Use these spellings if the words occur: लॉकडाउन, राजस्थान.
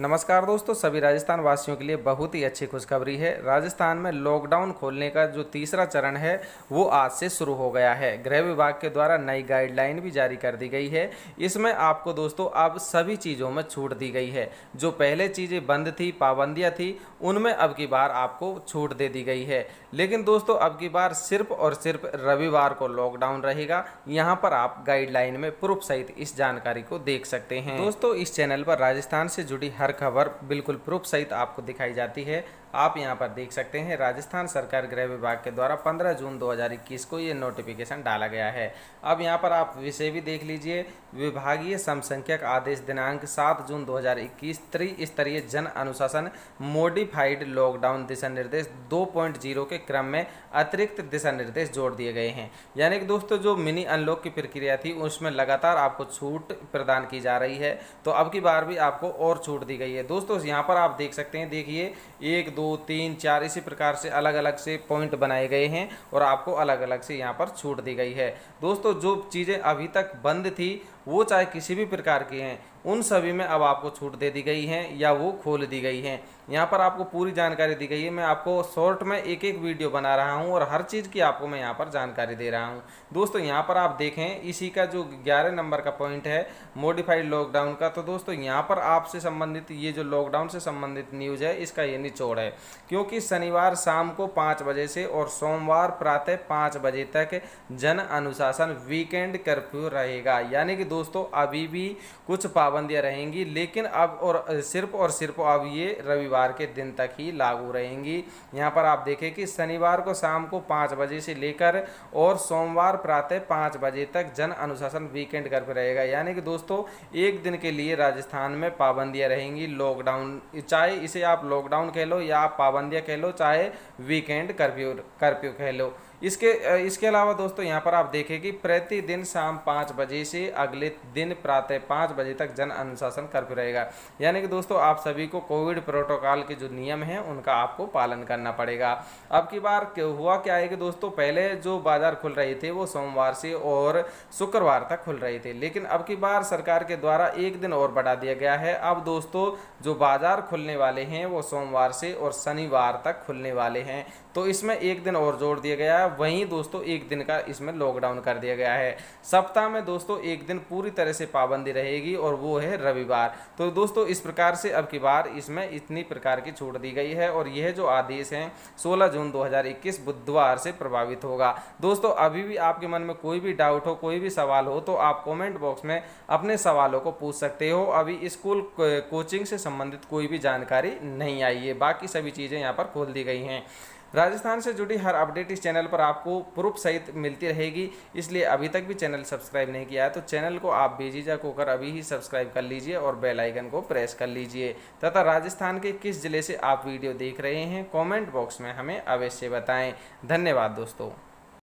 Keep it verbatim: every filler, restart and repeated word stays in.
नमस्कार दोस्तों, सभी राजस्थान वासियों के लिए बहुत ही अच्छी खुशखबरी है। राजस्थान में लॉकडाउन खोलने का जो तीसरा चरण है वो आज से शुरू हो गया है। गृह विभाग के द्वारा नई गाइडलाइन भी जारी कर दी गई है। इसमें आपको दोस्तों अब सभी चीज़ों में छूट दी गई है। जो पहले चीज़ें बंद थी, पाबंदियाँ थी, उनमें अब की बार आपको छूट दे दी गई है। लेकिन दोस्तों अब की बार सिर्फ और सिर्फ रविवार को लॉकडाउन रहेगा। यहाँ पर आप गाइडलाइन में प्रूफ सहित इस जानकारी को देख सकते हैं। दोस्तों इस चैनल पर राजस्थान से जुड़ी हर खबर बिल्कुल प्रूफ सहित आपको दिखाई जाती है। आप यहां पर देख सकते हैं, राजस्थान सरकार गृह विभाग के द्वारा पंद्रह जून दो हज़ार इक्कीस को ये नोटिफिकेशन डाला गया है। अब यहां पर आप विषय भी देख लीजिए। विभागीय समसंख्यक आदेश दिनांक सात जून दो हज़ार इक्कीस त्रिस्तरीय जन अनुशासन मॉडिफाइड लॉकडाउन दिशा निर्देश दो पॉइंट ज़ीरो के क्रम में अतिरिक्त दिशा निर्देश जोड़ दिए गए हैं। यानी कि दोस्तों जो मिनी अनलॉक की प्रक्रिया थी उसमें लगातार आपको छूट प्रदान की जा रही है, तो अब की बार भी आपको और छूट दी गई है। दोस्तों यहाँ पर आप देख सकते हैं, देखिए एक दो तीन चार इसी प्रकार से अलग अलग से पॉइंट बनाए गए हैं और आपको अलग अलग से यहाँ पर छूट दी गई है। दोस्तों जो चीज़ें अभी तक बंद थी वो चाहे किसी भी प्रकार की हैं, उन सभी में अब आपको छूट दे दी गई हैं या वो खोल दी गई हैं। यहाँ पर आपको पूरी जानकारी दी गई है। मैं आपको शॉर्ट में एक एक वीडियो बना रहा हूँ और हर चीज़ की आपको मैं यहाँ पर जानकारी दे रहा हूँ। दोस्तों यहाँ पर आप देखें, इसी का जो ग्यारह नंबर का पॉइंट है मॉडिफाइड लॉकडाउन का, तो दोस्तों यहाँ पर आपसे संबंधित ये जो लॉकडाउन से संबंधित न्यूज़ है इसका ये निचोड़ है, क्योंकि शनिवार शाम को पाँच बजे से और सोमवार प्रातः पाँच बजे तक जन अनुशासन वीकेंड कर्फ्यू रहेगा। यानी कि दोस्तों अभी भी कुछ पाबंदियाँ रहेंगी, लेकिन अब और सिर्फ और सिर्फ अब ये रविवार के दिन तक ही लागू रहेंगी। यहाँ पर आप देखें कि शनिवार को शाम को पाँच बजे से लेकर और सोमवार प्रातः पाँच बजे तक जन अनुशासन वीकेंड कर्फ्यू रहेगा। यानी कि दोस्तों एक दिन के लिए राजस्थान में पाबंदियाँ रहेंगी। लॉकडाउन, चाहे इसे आप लॉकडाउन कह लो या आप पाबंदियाँ कह लो, चाहे वीकेंड कर्फ्यू कर्फ्यू कह लो। इसके इसके अलावा दोस्तों यहाँ पर आप देखें कि प्रतिदिन शाम पाँच बजे से अगले दिन प्रातः पाँच बजे तक जन अनुशासन कर्फ्यू रहेगा। यानी कि दोस्तों आप सभी को कोविड प्रोटोकॉल के जो नियम हैं उनका आपको पालन करना पड़ेगा। अब की बार हुआ क्या है कि दोस्तों पहले जो बाज़ार खुल रहे थे वो सोमवार से और शुक्रवार तक खुल रहे थे, लेकिन अब की बार सरकार के द्वारा एक दिन और बढ़ा दिया गया है। अब दोस्तों जो बाज़ार खुलने वाले हैं वो सोमवार से और शनिवार तक खुलने वाले हैं, तो इसमें एक दिन और जोड़ दिया गया है। वहीं दोस्तों एक दिन का इसमें लॉकडाउन कर दिया गया है। सप्ताह में दोस्तों एक दिन पूरी तरह से पाबंदी रहेगी और वो है रविवार। तो दोस्तों इस प्रकार से अब की बार इसमें इतनी प्रकार की छूट दी गई है और यह जो आदेश है सोलह जून दो हज़ार इक्कीस बुधवार से प्रभावित होगा। दोस्तों अभी भी आपके मन में कोई भी डाउट हो, कोई भी सवाल हो, तो आप कॉमेंट बॉक्स में अपने सवालों को पूछ सकते हो। अभी स्कूल कोचिंग से संबंधित कोई भी जानकारी नहीं आई है, बाकी सभी चीज़ें यहाँ पर खोल दी गई हैं। राजस्थान से जुड़ी हर अपडेट इस चैनल पर आपको प्रूफ सहित मिलती रहेगी, इसलिए अभी तक भी चैनल सब्सक्राइब नहीं किया है तो चैनल को आप बेझिझक होकर अभी ही सब्सक्राइब कर लीजिए और बेल आइकन को प्रेस कर लीजिए। तथा राजस्थान के किस जिले से आप वीडियो देख रहे हैं कमेंट बॉक्स में हमें अवश्य बताएं। धन्यवाद दोस्तों।